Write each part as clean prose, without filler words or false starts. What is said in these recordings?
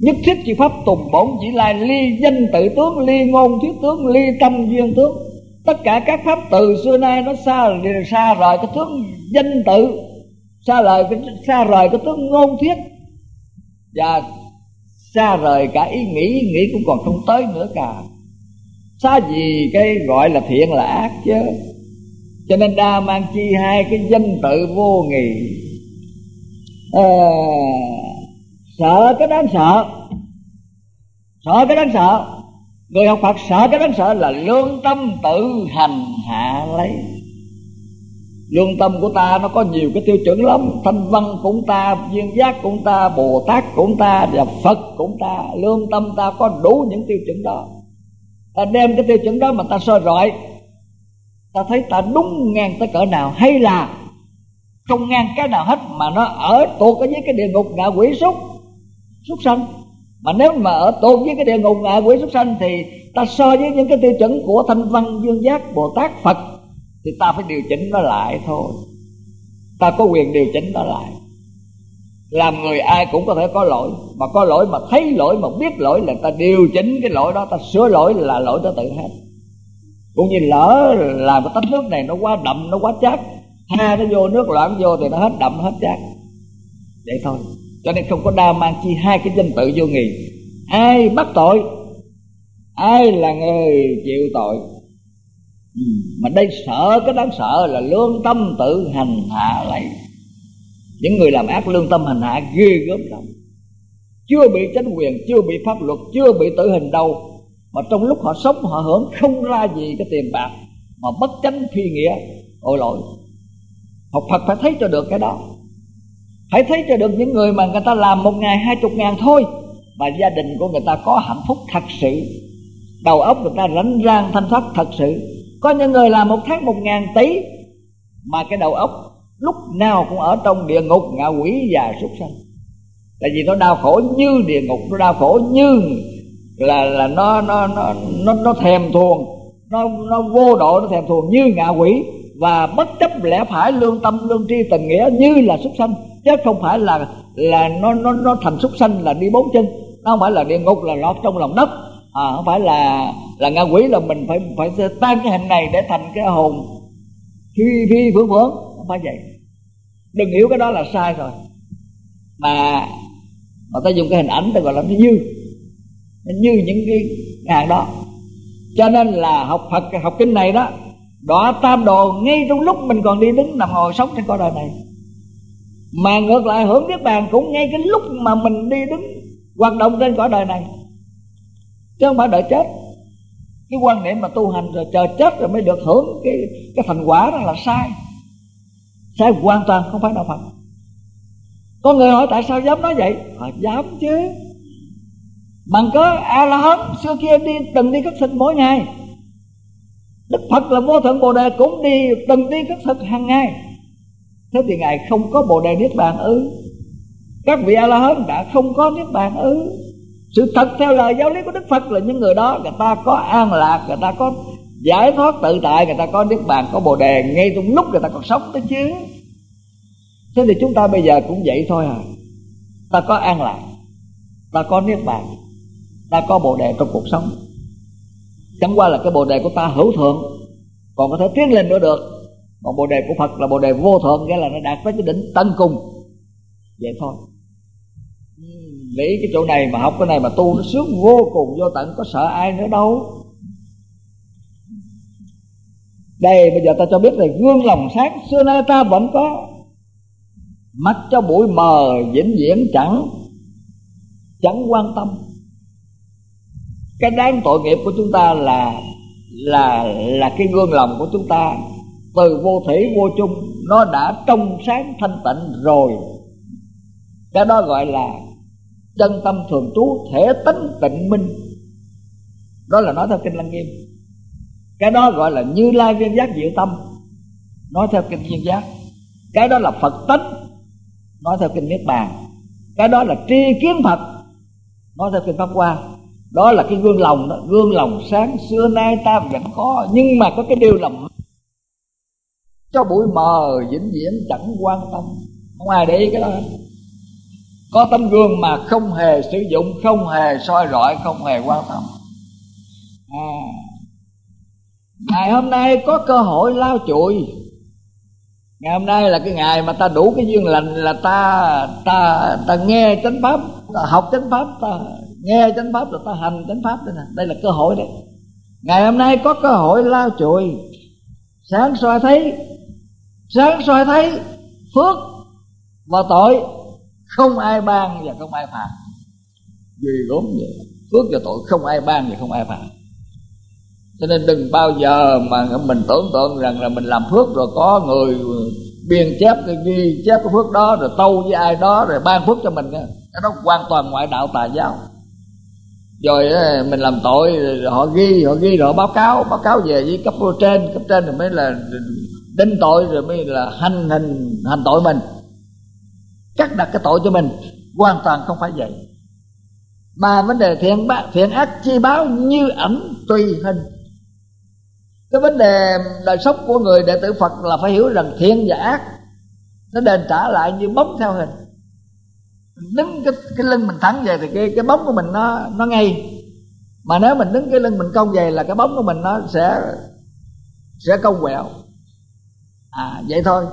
Nhất thiết chỉ pháp tùng bổn chỉ lai, ly danh tự tướng, ly ngôn thuyết tướng, ly tâm duyên tướng. Tất cả các pháp từ xưa nay nó xa rời cái tướng danh tự, xa rời cái tướng ngôn thuyết, và xa rời cả ý nghĩ cũng còn không tới nữa cả. Xa gì cái gọi là thiện là ác chứ. Cho nên đa mang chi hai cái danh tự vô nghị. Sợ cái đáng sợ. Người học Phật sợ cái đáng sợ là lương tâm tự hành hạ lấy. Lương tâm của ta nó có nhiều cái tiêu chuẩn lắm. Thanh văn cũng ta, duyên giác cũng ta, Bồ Tát cũng ta, và Phật cũng ta. Lương tâm ta có đủ những tiêu chuẩn đó. Ta đem cái tiêu chuẩn đó mà ta soi rọi, ta thấy ta đúng ngang tới cỡ nào hay là không ngang cái nào hết, mà nó ở tuột ở dưới cái địa ngục ngạ quỷ súc sanh. Mà nếu mà ở tuột với cái địa ngục ngạ quỷ súc sanh thì ta so với những cái tiêu chuẩn của thanh văn, dương giác, Bồ Tát, Phật thì ta phải điều chỉnh nó lại thôi. Ta có quyền điều chỉnh nó lại. Làm người ai cũng có thể có lỗi, mà thấy lỗi mà biết lỗi là ta điều chỉnh cái lỗi đó, ta sửa lỗi là lỗi đó tự hết. Cũng như lỡ làm cái tách nước này nó quá đậm, nó quá chát, ha nó vô nước loãng vô thì nó hết đậm hết chát, vậy thôi. Cho nên không có đa mang chi hai cái danh tự vô nghị. Ai bắt tội, ai là người chịu tội. Mà đây sợ cái đáng sợ là lương tâm tự hành hạ lấy. Những người làm ác lương tâm hành hạ ghê gớm lắm. Chưa bị chính quyền, chưa bị pháp luật, chưa bị tử hình đâu, mà trong lúc họ sống họ hưởng không ra gì cái tiền bạc mà bất chánh phi nghĩa. Ôi lỗi, học Phật phải thấy cho được cái đó. Phải thấy cho được những người mà người ta làm 1 ngày 20 ngàn thôi mà gia đình của người ta có hạnh phúc thật sự, đầu óc người ta rảnh rang thanh thoát thật sự. Có những người làm 1 tháng 1 ngàn tỷ mà cái đầu óc lúc nào cũng ở trong địa ngục ngạ quỷ và súc sanh. Tại vì nó đau khổ như địa ngục, nó đau khổ như là nó thèm thuồng, nó vô độ, nó thèm thuồng như ngạ quỷ, và bất chấp lẽ phải, lương tâm lương tri tình nghĩa như là súc sanh, chứ không phải là nó thành súc sanh là đi 4 chân. Nó không phải là địa ngục là lọt trong lòng đất, không phải là ngạ quỷ là mình phải tan cái hình này để thành cái hồn phi phượng phượng, không phải vậy. Đừng hiểu cái đó là sai rồi, mà người ta dùng cái hình ảnh ta gọi là như những cái hàng đó. Cho nên là học Phật, học kinh này đó, đọa tam đồ ngay trong lúc mình còn đi đứng nằm ngồi sống trên cõi đời này, mà ngược lại hưởng Niết Bàn cũng ngay cái lúc mà mình đi đứng hoạt động trên cõi đời này, chứ không phải đợi chết. Cái quan niệm mà tu hành rồi chờ chết rồi mới được hưởng cái thành quả đó là sai hoàn toàn, không phải đạo Phật. Có người hỏi tại sao dám nói vậy? Dám chứ, bằng cớ A-la-hán xưa kia từng đi khất thực mỗi ngày. Đức Phật là vô thượng Bồ Đề cũng từng đi khất thực hàng ngày. Thế thì Ngài không có Bồ Đề Niết Bàn ư? Các vị A-la-hán đã không có Niết Bàn ư? Sự thật theo lời giáo lý của Đức Phật là những người đó, người ta có an lạc, người ta có giải thoát tự tại, người ta có Niết Bàn, có Bồ Đề ngay trong lúc người ta còn sống đó chứ. Thế thì chúng ta bây giờ cũng vậy thôi à. Ta có an lạc, ta có Niết Bàn, ta có Bồ Đề trong cuộc sống. Chẳng qua là cái Bồ Đề của ta hữu thượng, còn có thể tiến lên nữa được. Còn Bồ Đề của Phật là Bồ Đề vô thượng, nghĩa là nó đạt tới cái đỉnh tận cùng, vậy thôi. Nghĩ cái chỗ này mà học cái này mà tu nó sướng vô cùng vô tận, có sợ ai nữa đâu. Đây bây giờ ta cho biết là gương lòng sáng xưa nay ta vẫn có, mặc cho bụi mờ vĩnh viễn chẳng quan tâm. Cái đáng tội nghiệp của chúng ta là cái gương lòng của chúng ta từ vô thủy vô chung nó đã trong sáng thanh tịnh rồi. Cái đó gọi là chân tâm thường trú, thể tánh tịnh minh, đó là nói theo kinh Lăng Nghiêm. Cái đó gọi là Như Lai viên giác diệu tâm, nói theo kinh Viên Giác. Cái đó là Phật tánh, nói theo kinh Niết Bàn. Cái đó là tri kiến Phật, nói theo kinh Pháp Hoa. Đó là cái gương lòng đó. Gương lòng sáng xưa nay ta vẫn có, nhưng mà có cái điều là cho bụi mờ vĩnh viễn chẳng quan tâm, không ai để ý cái đó. Có tấm gương mà không hề sử dụng, không hề soi rọi, không hề quan tâm. Ngày hôm nay có cơ hội lau chùi. Ngày hôm nay là cái ngày mà ta đủ cái duyên lành, là ta nghe chánh pháp, ta học chánh pháp, ta nghe chánh pháp, rồi ta hành chánh pháp đây nè. Đây là cơ hội đấy. Ngày hôm nay có cơ hội lau chùi. Sáng soi thấy, phước và tội không ai ban và không ai phạt. Vì gốm vậy, phước và tội không ai ban và không ai phạt. Cho nên đừng bao giờ mà mình tưởng tượng rằng là mình làm phước rồi có người biên chép cái ghi chép cái phước đó rồi tâu với ai đó rồi ban phước cho mình. Cái đó hoàn toàn ngoại đạo tà giáo. Rồi mình làm tội rồi họ ghi rồi báo cáo về với cấp trên rồi mới là định tội, rồi mới là hành tội mình, cắt đặt cái tội cho mình. Hoàn toàn không phải vậy. Mà vấn đề thiện ác chi báo như ảnh tùy hình. Cái vấn đề đời sống của người đệ tử Phật là phải hiểu rằng thiện và ác nó đền trả lại như bóng theo hình. Đứng cái lưng mình thẳng về thì cái bóng của mình nó ngay. Mà nếu mình đứng cái lưng mình cong về là cái bóng của mình nó sẽ cong quẹo. Vậy thôi.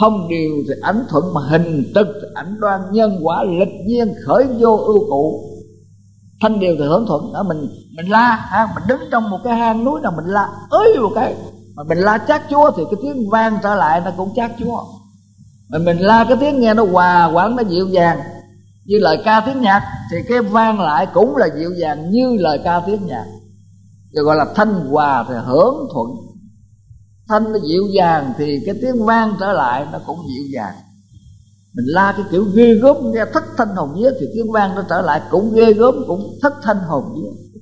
Thông điều thì ảnh thuận, mà hình tức thì ảnh đoan, nhân quả lịch nhiên khởi vô ưu cụ. Thanh điều thì hưởng thuận ở mình la ha, mình đứng trong một cái hang núi nào mình la ới một cái, mà mình la chát chúa thì cái tiếng vang trở lại nó cũng chát chúa. Mà mình la cái tiếng nghe nó hòa quảng, nó dịu dàng như lời ca tiếng nhạc thì cái vang lại cũng là dịu dàng như lời ca tiếng nhạc. Rồi gọi là thanh hòa thì hưởng thuận. Thanh nó dịu dàng thì cái tiếng vang trở lại nó cũng dịu dàng. Mình la cái kiểu ghê gớm nghe thất thanh hồn vía thì tiếng vang nó trở lại cũng ghê gớm, cũng thất thanh hồn vía.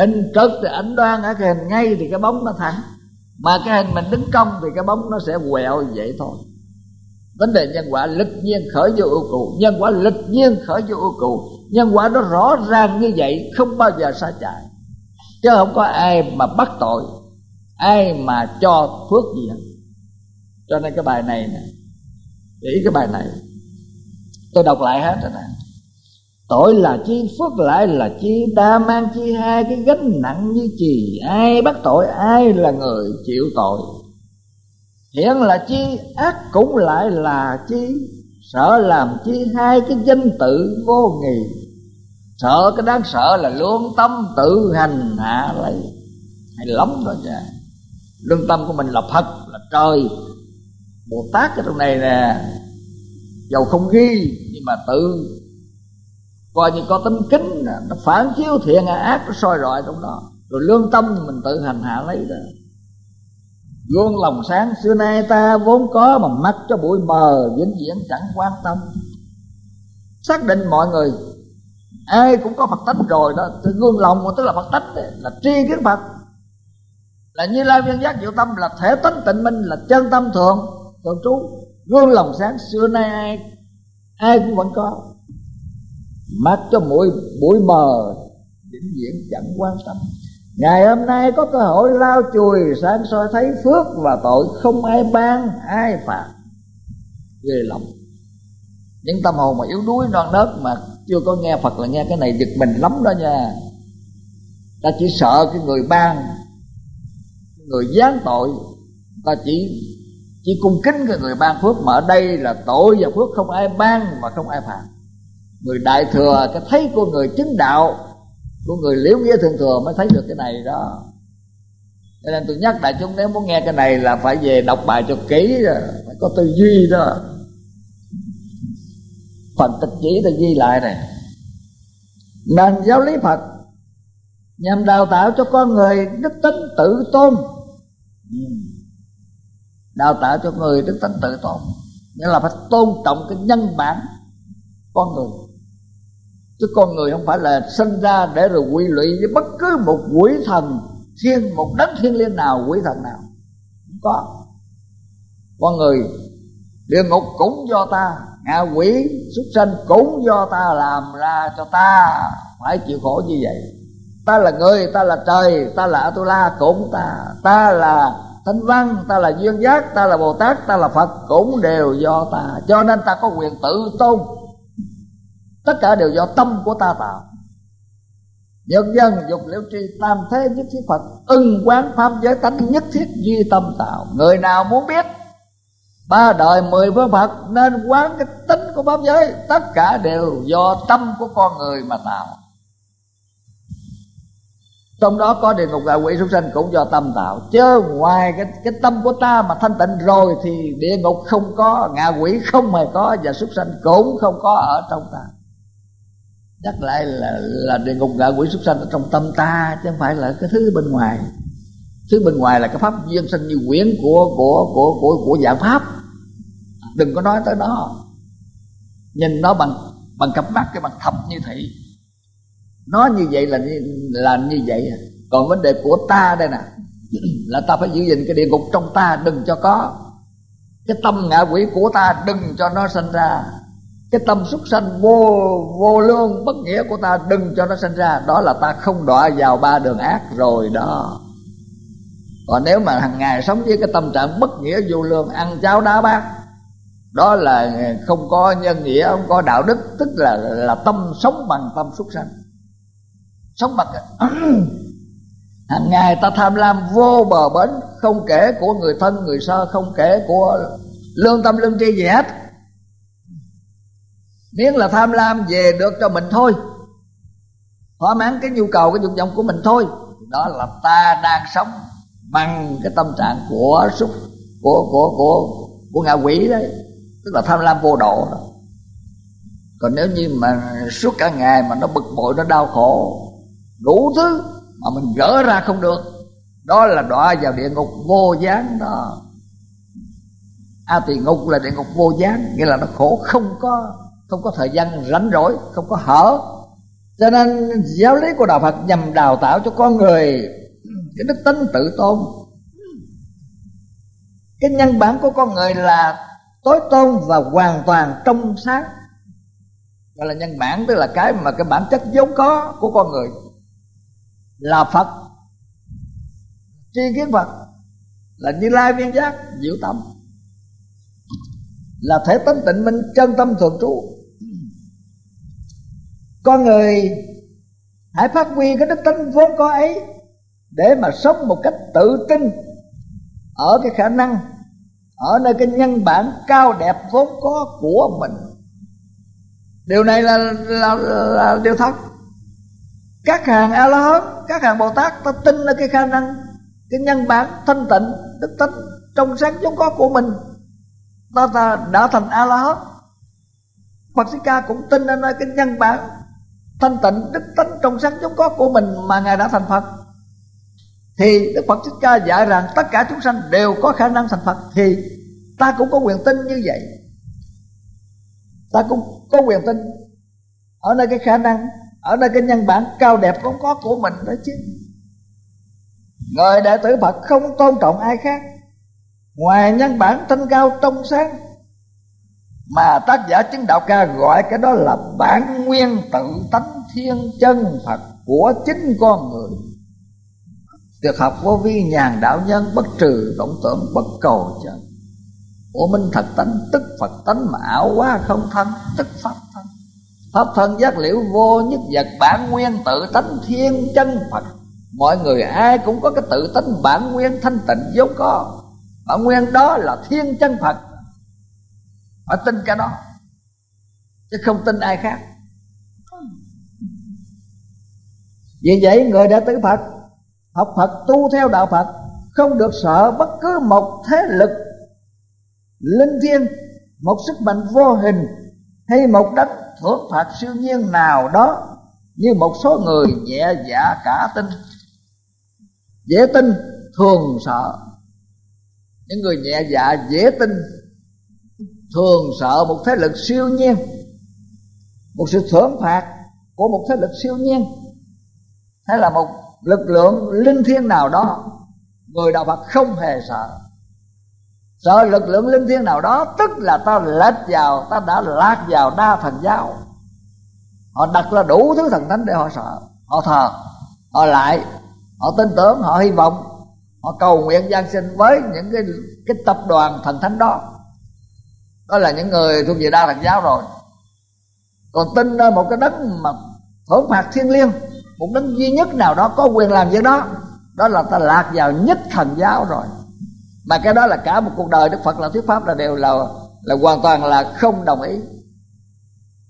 Hình trật thì ảnh đoan, ở cái hình ngay thì cái bóng nó thẳng, mà cái hình mình đứng cong thì cái bóng nó sẽ quẹo, vậy thôi. Vấn đề nhân quả lịch nhiên khởi vô ưu cụ. Nhân quả lịch nhiên khởi vô ưu cụ. Nhân quả nó rõ ràng như vậy, không bao giờ sa chạy. Chứ không có ai mà bắt tội, ai mà cho phước gì hết. Cho nên cái bài này nè, để ý cái bài này, tôi đọc lại hết rồi nè. Tội là chi, phước lại là chi, đa mang chi hai, cái gánh nặng như chì. Ai bắt tội, ai là người chịu tội. Thiện là chi, ác cũng lại là chi. Sợ làm chi hai, cái danh tự vô nghi. Sợ cái đáng sợ là lương tâm tự hành hạ lấy. Hay lắm rồi nha. Lương tâm của mình là Phật, là trời, Bồ Tát ở trong này nè. Dầu không ghi nhưng mà tự coi như có tính kính, nó phản chiếu thiện hay ác, nó soi rọi trong đó. Rồi lương tâm mình tự hành hạ lấy đó. Gương lòng sáng xưa nay ta vốn có, mà mắt cho bụi mờ vĩnh viễn chẳng quan tâm. Xác định mọi người ai cũng có Phật tánh rồi đó. Từ gương lòng tức là Phật tánh, là tri kiến Phật, là Như Lai Viên Giác Diệu Tâm, là thể tánh tịnh minh, là chân tâm thường trú. Gương lòng sáng xưa nay ai cũng vẫn có, mắt cho mũi mờ vĩnh viễn chẳng quan tâm. Ngày hôm nay có cơ hội lau chùi, sáng soi thấy phước và tội không ai ban ai phạt. Ghê lắm. Những tâm hồn mà yếu đuối non nớt mà chưa có nghe Phật là nghe cái này giật mình lắm đó nha. Ta chỉ sợ cái người ban, người giáng tội, ta chỉ cung kính cái người ban phước. Mà ở đây là tội và phước không ai ban mà không ai phạt. Người đại thừa cái thấy của người chứng đạo, của người liễu nghĩa thường thừa mới thấy được cái này đó. Cho nên tôi nhắc đại chúng, nếu muốn nghe cái này là phải về đọc bài cho kỹ rồi, phải có tư duy đó, phần tích chỉ tôi ghi lại này. Nền giáo lý Phật nhằm đào tạo cho con người đức tính tự tôn. Đào tạo cho người đức tính tự tôn nghĩa là phải tôn trọng cái nhân bản con người. Chứ con người không phải là sinh ra để rồi quy lụy với bất cứ một quỷ thần thiên, một đấng thiên liêng nào, quỷ thần nào. Không có. Con người, địa ngục cũng do ta, ngạ quỷ súc sanh cũng do ta làm ra cho ta phải chịu khổ như vậy. Ta là người, ta là trời, ta là Atula cũng ta. Ta là Thanh văn, ta là duyên giác, ta là Bồ Tát, ta là Phật, cũng đều do ta. Cho nên ta có quyền tự tôn. Tất cả đều do tâm của ta tạo. Nhân dân dục liễu tri tam thế nhất thiết Phật, ưng quán pháp giới tánh nhất thiết duy tâm tạo. Người nào muốn biết ba đời mười phương Phật nên quán cái tính của pháp giới. Tất cả đều do tâm của con người mà tạo. Trong đó có địa ngục ngạ quỷ súc sanh cũng do tâm tạo. Chứ ngoài cái tâm của ta mà thanh tịnh rồi thì địa ngục không có, ngạ quỷ không hề có, và súc sanh cũng không có ở trong ta. Nhắc lại là địa ngục ngạ quỷ súc sanh ở trong tâm ta, chứ không phải là cái thứ bên ngoài. Thứ bên ngoài là cái pháp duyên sanh như quyển của dạng pháp. Đừng có nói tới nó. Nhìn nó bằng cặp mắt, cái bằng thập như thị. Nó như vậy là như vậy. Còn vấn đề của ta đây nè, là ta phải giữ gìn cái địa ngục trong ta, đừng cho có. Cái tâm ngạ quỷ của ta đừng cho nó sanh ra. Cái tâm súc sanh vô lương bất nghĩa của ta đừng cho nó sanh ra. Đó là ta không đọa vào ba đường ác rồi đó. Còn nếu mà hàng ngày sống với cái tâm trạng bất nghĩa vô lương, ăn cháo đá bát, đó là không có nhân nghĩa, không có đạo đức. Tức là tâm sống bằng tâm súc sanh, sống bằng hàng ngày ta tham lam vô bờ bến, không kể của người thân người sơ, không kể của lương tâm lương tri gì hết, miễn là tham lam về được cho mình thôi, thỏa mãn cái nhu cầu cái dục vọng của mình thôi, đó là ta đang sống bằng cái tâm trạng của ngạ quỷ đấy, tức là tham lam vô độ đó. Còn nếu như mà suốt cả ngày mà nó bực bội, nó đau khổ đủ thứ mà mình gỡ ra không được, đó là đọa vào địa ngục vô gián đó. Tỳ ngục là địa ngục vô gián, nghĩa là nó khổ không có thời gian rảnh rỗi, không có hở. Cho nên giáo lý của đạo Phật nhằm đào tạo cho con người cái đức tính tự tôn. Cái nhân bản của con người là tối tôn và hoàn toàn trong sáng. Gọi là nhân bản, tức là cái mà cái bản chất vốn có của con người là Phật, tri kiến Phật, là Như Lai viên giác diệu tâm, là thể tánh tịnh minh chân tâm thường trú. Con người hãy phát huy cái đức tính vốn có ấy để mà sống một cách tự tin ở cái khả năng, ở nơi cái nhân bản cao đẹp vốn có của mình. Điều này là điều thật. Các hàng A-la-hán, các hàng Bồ-Tát, ta tin ở cái khả năng, cái nhân bản thanh tịnh, đức tính trong sáng vốn có của mình. Ta đã thành A-la-hán. Phật Thích Ca cũng tin ở nơi cái nhân bản thanh tịnh, đức tính trong sáng vốn có của mình mà Ngài đã thành Phật. Thì Đức Phật Thích Ca dạy rằng tất cả chúng sanh đều có khả năng thành Phật, thì ta cũng có quyền tin như vậy. Ta cũng có quyền tin ở nơi cái khả năng, ở nơi cái nhân bản cao đẹp vốn có của mình đó chứ. Người đệ tử Phật không tôn trọng ai khác ngoài nhân bản thanh cao trong sáng mà tác giả Chứng Đạo Ca gọi cái đó là bản nguyên tự tánh thiên chân Phật của chính con người. Tuyệt học vô vi nhàn đạo nhân, bất trừ vọng tưởng bất cầu chân. Ủa minh thật tánh tức Phật tánh, mà ảo quá không thân tức Pháp thân. Pháp thân giác liễu vô nhất vật, bản nguyên tự tánh thiên chân Phật. Mọi người ai cũng có cái tự tánh bản nguyên thanh tịnh vốn có. Bản nguyên đó là thiên chân Phật. Phải tin cái đó chứ không tin ai khác. Vì vậy người đệ tử Phật học Phật tu theo đạo Phật không được sợ bất cứ một thế lực linh thiêng, một sức mạnh vô hình hay một đấng thượng Phật siêu nhiên nào đó như một số người nhẹ dạ cả tin, dễ tin thường sợ. Những người nhẹ dạ dễ tin thường sợ một thế lực siêu nhiên, một sự thưởng phạt của một thế lực siêu nhiên hay là một lực lượng linh thiêng nào đó. Người đạo Phật không hề sợ. Sợ lực lượng linh thiêng nào đó tức là ta đã lạc vào đa thần giáo. Họ đặt ra đủ thứ thần thánh để họ sợ, họ thờ, họ lại, họ tin tưởng, họ hy vọng. họ cầu nguyện giáng sinh với những cái tập đoàn thần thánh đó. Đó là những người thuộc về đa thần giáo rồi. Còn tin nơi một cái đấng mà thưởng phạt thiêng liêng, một đấng duy nhất nào đó có quyền làm việc đó, đó là ta lạc vào nhất thần giáo rồi. Mà cái đó là cả một cuộc đời Đức Phật là thuyết pháp là đều là hoàn toàn là không đồng ý.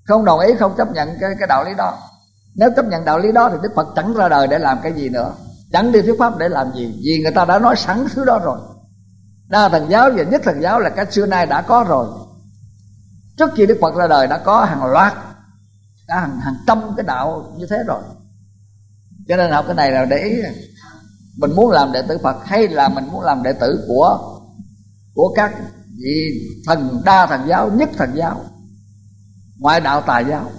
Không đồng ý, không chấp nhận cái đạo lý đó. Nếu chấp nhận đạo lý đó thì Đức Phật chẳng ra đời để làm cái gì nữa, chẳng đi thuyết pháp để làm gì, vì người ta đã nói sẵn thứ đó rồi. Đa thần giáo và nhất thần giáo là cái xưa nay đã có rồi. Trước khi Đức Phật ra đời đã có hàng loạt, đã hàng trăm cái đạo như thế rồi. Cho nên học cái này là để ý, mình muốn làm đệ tử Phật hay là mình muốn làm đệ tử của các vị thần đa thần giáo, nhất thần giáo, ngoại đạo tà giáo.